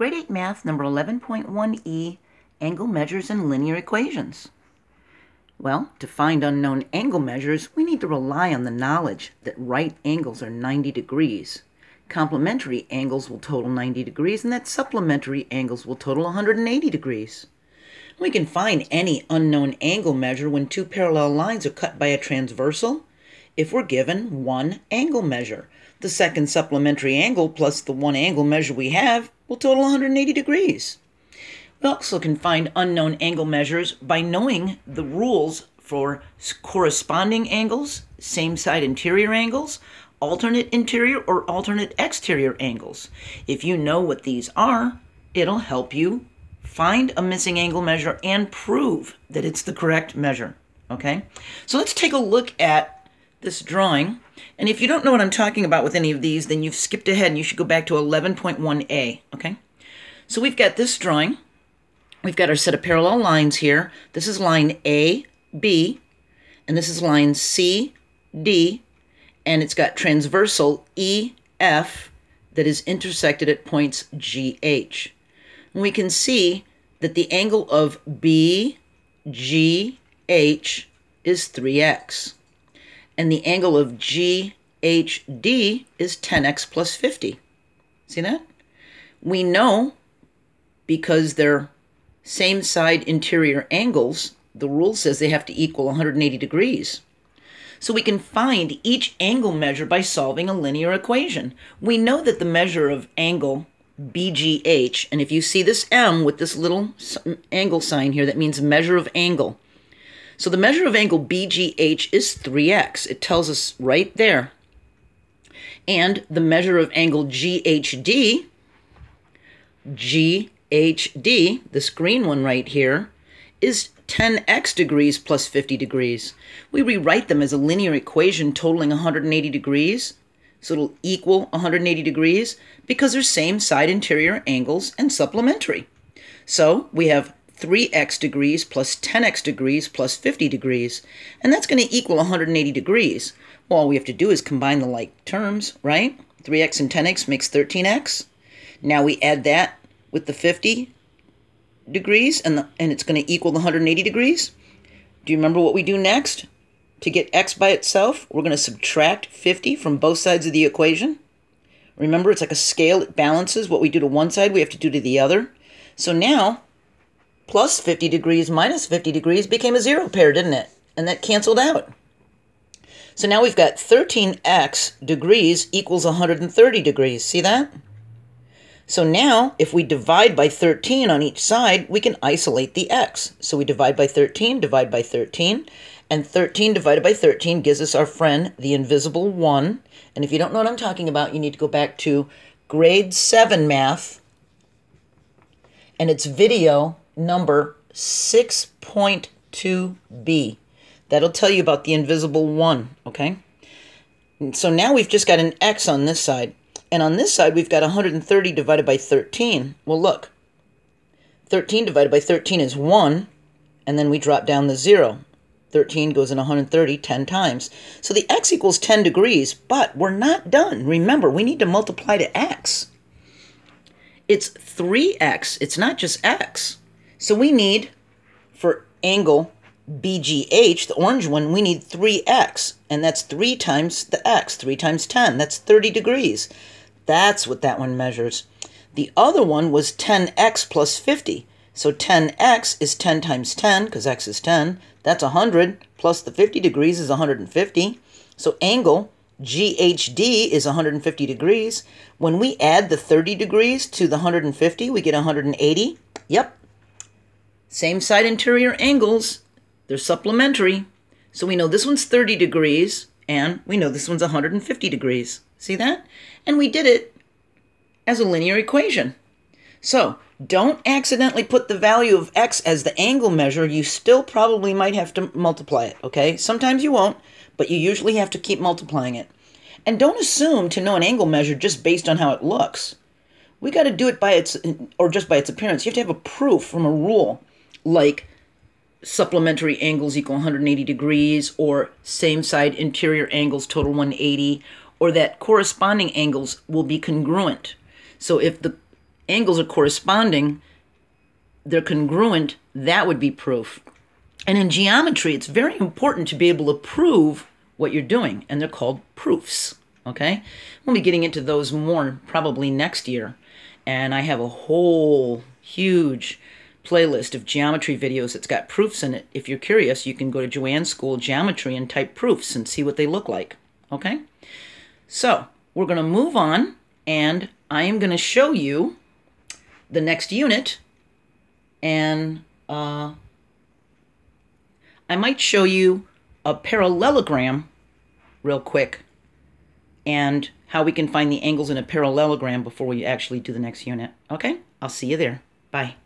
Grade 8 Math, number 11.1e, angle measures and linear equations. Well, to find unknown angle measures, we need to rely on the knowledge that right angles are 90 degrees. Complementary angles will total 90 degrees, and that supplementary angles will total 180 degrees. We can find any unknown angle measure when two parallel lines are cut by a transversal if we're given one angle measure. The second supplementary angle plus the one angle measure we have will total 180 degrees. We also can find unknown angle measures by knowing the rules for corresponding angles, same side interior angles, alternate interior or alternate exterior angles. If you know what these are, it'll help you find a missing angle measure and prove that it's the correct measure, okay? So let's take a look at this drawing, and if you don't know what I'm talking about with any of these, then you've skipped ahead and you should go back to 11.1a, okay? So we've got this drawing. We've got our set of parallel lines here. This is line A, B, and this is line C, D, and it's got transversal E, F that is intersected at points G, H. And we can see that the angle of B, G, H is 3x. And the angle of GHD is 10x plus 50. See that? We know, because they're same side interior angles, the rule says they have to equal 180 degrees. So we can find each angle measure by solving a linear equation. We know that the measure of angle BGH, and if you see this M with this little angle sign here, that means measure of angle. So the measure of angle BGH is 3x. It tells us right there. And the measure of angle GHD, this green one right here, is 10x degrees plus 50 degrees. We rewrite them as a linear equation totaling 180 degrees. So it'll equal 180 degrees because they're same side interior angles and supplementary. So we have 3x degrees plus 10x degrees plus 50 degrees, and that's going to equal 180 degrees. Well, all we have to do is combine the like terms, right? 3x and 10x makes 13x. Now we add that with the 50 degrees, and it's going to equal the 180 degrees. Do you remember what we do next? To get x by itself, we're going to subtract 50 from both sides of the equation. Remember, it's like a scale. It balances. What we do to one side, we have to do to the other. So now, plus 50 degrees minus 50 degrees became a zero pair, didn't it? And that canceled out. So now we've got 13x degrees equals 130 degrees. See that? So now, if we divide by 13 on each side, we can isolate the x. So we divide by 13, and 13 divided by 13 gives us our friend, the invisible 1. And if you don't know what I'm talking about, you need to go back to grade 7 math, and it's video number 6.2b. That'll tell you about the invisible 1, okay? And so now we've just got an x on this side. And on this side, we've got 130 divided by 13. Well, look. 13 divided by 13 is 1, and then we drop down the 0. 13 goes in 130 10 times. So the x equals 10 degrees, but we're not done. Remember, we need to multiply to x. It's 3x. It's not just x. So we need, for angle BGH, the orange one, we need 3x, and that's 3 times the x, 3 times 10. That's 30 degrees. That's what that one measures. The other one was 10x plus 50. So 10x is 10 times 10, because x is 10. That's 100, plus the 50 degrees is 150. So angle GHD is 150 degrees. When we add the 30 degrees to the 150, we get 180. Yep. Same side interior angles, they're supplementary. So we know this one's 30 degrees, and we know this one's 150 degrees. See that? And we did it as a linear equation. So don't accidentally put the value of x as the angle measure. You still probably might have to multiply it, okay? Sometimes you won't, but you usually have to keep multiplying it. And don't assume to know an angle measure just based on how it looks. We got to do it by its, or just by its appearance. You have to have a proof from a rule, like supplementary angles equal 180 degrees, or same side interior angles total 180, or that corresponding angles will be congruent. So if the angles are corresponding, they're congruent, that would be proof. And in geometry, it's very important to be able to prove what you're doing, and they're called proofs, okay? We'll be getting into those more probably next year, and I have a whole huge playlist of geometry videos that's got proofs in it. If you're curious, you can go to Joanne School Geometry and type proofs and see what they look like, okay? So we're going to move on, and I am going to show you the next unit, and I might show you a parallelogram real quick and how we can find the angles in a parallelogram before we actually do the next unit. Okay? I'll see you there. Bye.